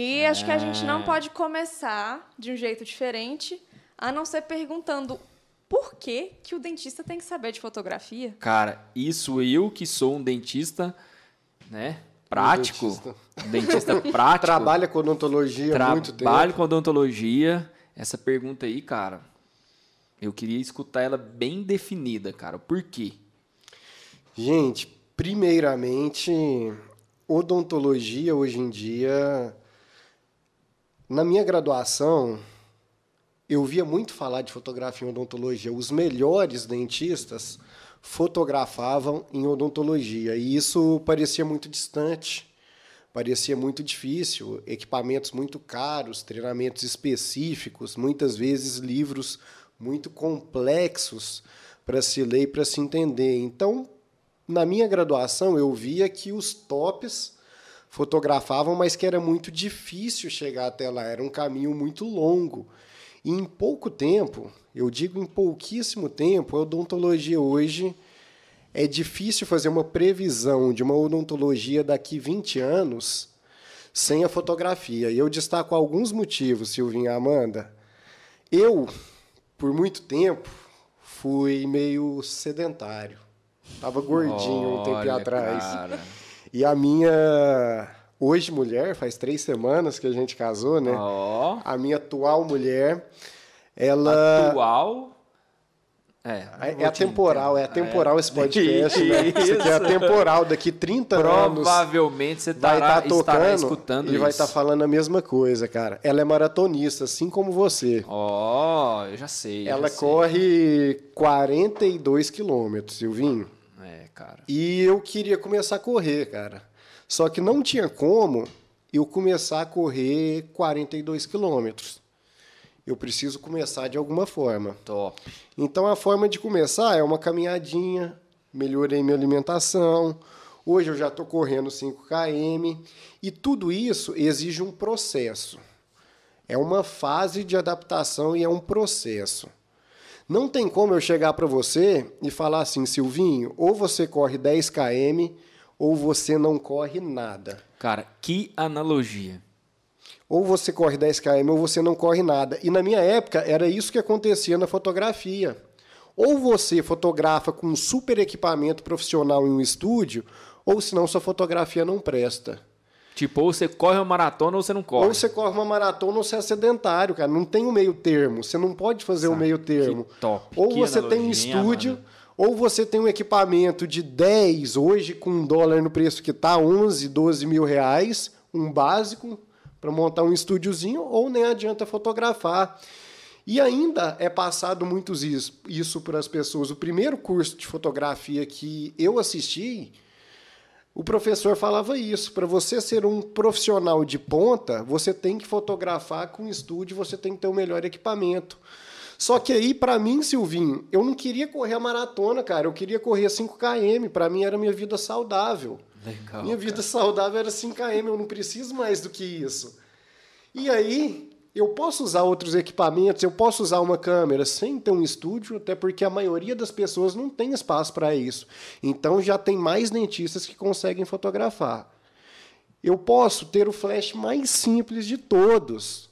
E acho que a gente não pode começar de um jeito diferente, a não ser perguntando por que que o dentista tem que saber de fotografia. Cara, isso eu que sou um dentista, né? Prático. Dentista prático. Trabalha com odontologia há muito tempo. Trabalho com odontologia. Essa pergunta aí, cara, eu queria escutar ela bem definida, cara. Por quê? Gente, primeiramente, odontologia hoje em dia... Na minha graduação, eu via muito falar de fotografia em odontologia. Os melhores dentistas fotografavam em odontologia. E isso parecia muito distante, parecia muito difícil. Equipamentos muito caros, treinamentos específicos, muitas vezes livros muito complexos para se ler e para se entender. Então, na minha graduação, eu via que os tops... fotografavam, mas que era muito difícil chegar até lá, era um caminho muito longo. E em pouco tempo, eu digo em pouquíssimo tempo, a odontologia hoje é difícil fazer uma previsão de uma odontologia daqui 20 anos sem a fotografia. E eu destaco alguns motivos, Silvinha e Amanda. Eu, por muito tempo, fui meio sedentário. Estava gordinho um tempo atrás. Cara. E a minha, hoje mulher, faz 3 semanas que a gente casou, né? Oh. A minha atual mulher, ela... Atual? É atemporal, entender. É atemporal esse podcast, né? Isso aqui é atemporal, daqui 30 anos... Provavelmente você estará escutando isso. E vai estar falando a mesma coisa, cara. Ela é maratonista, assim como você. Ó, eu já sei. Ela corre 42 quilômetros, Silvinho. É, cara. E eu queria começar a correr, cara. Só que não tinha como eu começar a correr 42 quilômetros. Eu preciso começar de alguma forma. Top. Então, a forma de começar é uma caminhadinha, melhorei minha alimentação, hoje eu já estou correndo 5 km, e tudo isso exige um processo. É uma fase de adaptação e é um processo. Não tem como eu chegar para você e falar assim, Silvinho, ou você corre 10 km ou você não corre nada. Cara, que analogia. Ou você corre 10 km ou você não corre nada. E na minha época era isso que acontecia na fotografia. Ou você fotografa com um super equipamento profissional em um estúdio, ou senão sua fotografia não presta. Tipo, ou você corre uma maratona ou você não corre. Ou você corre uma maratona ou você é sedentário, cara. Não tem o meio termo. Você não pode fazer o meio termo. Top. Ou que você tem um estúdio, mano. Ou você tem um equipamento de 10, hoje com um dólar no preço que tá, 11, 12 mil reais, um básico, para montar um estúdiozinho, ou nem adianta fotografar. E ainda é passado muito isso para as pessoas. O primeiro curso de fotografia que eu assisti... O professor falava isso, para você ser um profissional de ponta, você tem que fotografar com estúdio, você tem que ter o melhor equipamento. Só que aí, para mim, Silvinho, eu não queria correr a maratona, cara, eu queria correr 5 km, para mim era minha vida saudável. Legal, minha vida saudável era 5 km, eu não preciso mais do que isso. E aí, eu posso usar outros equipamentos, eu posso usar uma câmera sem ter um estúdio, até porque a maioria das pessoas não tem espaço para isso. Então, já tem mais dentistas que conseguem fotografar. Eu posso ter o flash mais simples de todos,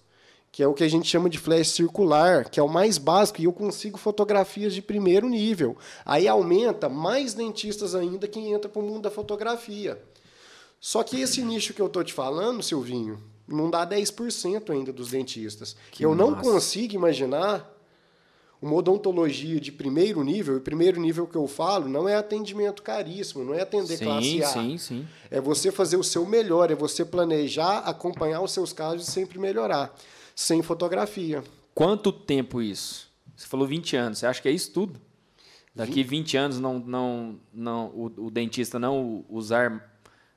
que é o que a gente chama de flash circular, que é o mais básico, e eu consigo fotografias de primeiro nível. Aí aumenta mais dentistas ainda que entram para o mundo da fotografia. Só que esse nicho que eu estou te falando, Silvinho... Não dá 10% ainda dos dentistas. Eu não consigo imaginar uma odontologia de primeiro nível, e primeiro nível que eu falo não é atendimento caríssimo, não é atender classe A. Sim. É você fazer o seu melhor, é você planejar, acompanhar os seus casos e sempre melhorar, sem fotografia. Quanto tempo isso? Você falou 20 anos, você acha que é isso tudo? Daqui 20 anos o dentista não usar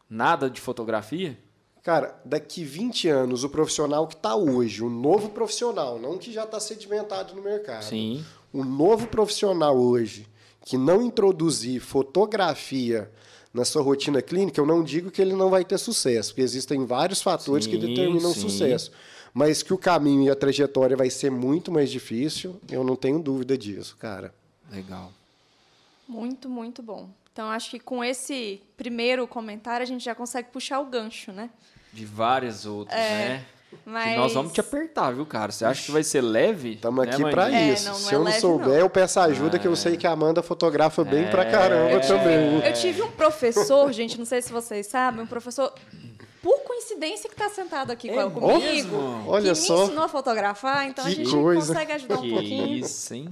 nada de fotografia? Cara, daqui 20 anos, o profissional que está hoje, o novo profissional, não que já está sedimentado no mercado, sim, o novo profissional hoje que não introduzir fotografia na sua rotina clínica, eu não digo que ele não vai ter sucesso, porque existem vários fatores que determinam sucesso, mas que o caminho e a trajetória vai ser muito mais difícil, eu não tenho dúvida disso, cara. Legal. Muito, muito bom. Então, acho que com esse primeiro comentário a gente já consegue puxar o gancho, né? de várias outras, né? Mas... nós vamos te apertar, viu, cara? Você acha que vai ser leve? Estamos aqui para isso. Não, não se eu não souber, não. Eu peço ajuda, que eu sei que a Amanda fotografa bem pra caramba também. Eu tive um professor, gente, não sei se vocês sabem, um professor, por coincidência, que está sentado aqui comigo, mesmo? Que olha me só. Ensinou a fotografar, então que a gente consegue ajudar um pouquinho. Isso, hein?